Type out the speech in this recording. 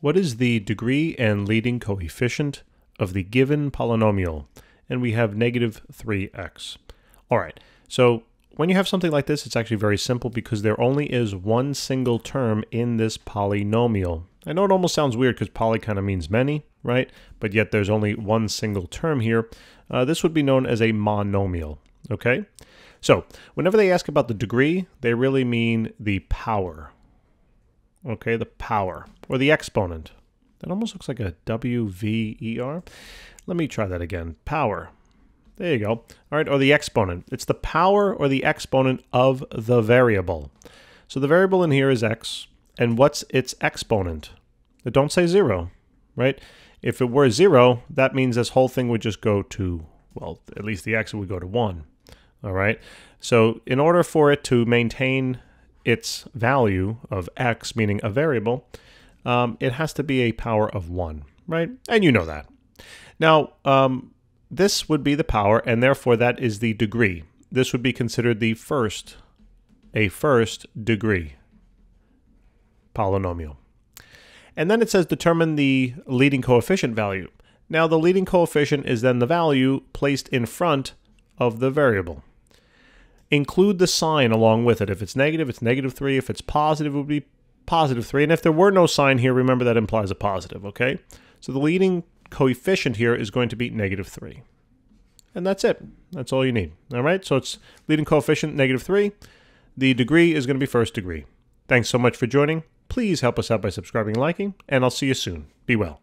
What is the degree and leading coefficient of the given polynomial? And we have negative 3x. All right, so when you have something like this, it's actually very simple because there only is one single term in this polynomial. I know it almost sounds weird because poly kind of means many, right? But yet there's only one single term here. This would be known as a monomial, okay? So whenever they ask about the degree, they really mean the power, okay? The power or the exponent. That almost looks like a W-V-E-R. Let me try that again. Power. There you go. All right, or the exponent. It's the power or the exponent of the variable. So the variable in here is x, and what's its exponent? But don't say 0, right? If it were 0, that means this whole thing would just go to, well, at least the x would go to 1, all right? So in order for it to maintain its value of x, meaning a variable, it has to be a power of 1, right? And you know that. Now, this would be the power, and therefore that is the degree. This would be considered the first degree polynomial. And then it says determine the leading coefficient value. Now the leading coefficient is then the value placed in front of the variable. Include the sign along with it. If it's negative 3. If it's positive, it would be positive 3. And if there were no sign here, remember that implies a positive, okay? So the leading coefficient here is going to be negative 3. And that's it. That's all you need. All right, so it's leading coefficient, negative 3. The degree is going to be first degree. Thanks so much for joining. Please help us out by subscribing and liking, and I'll see you soon. Be well.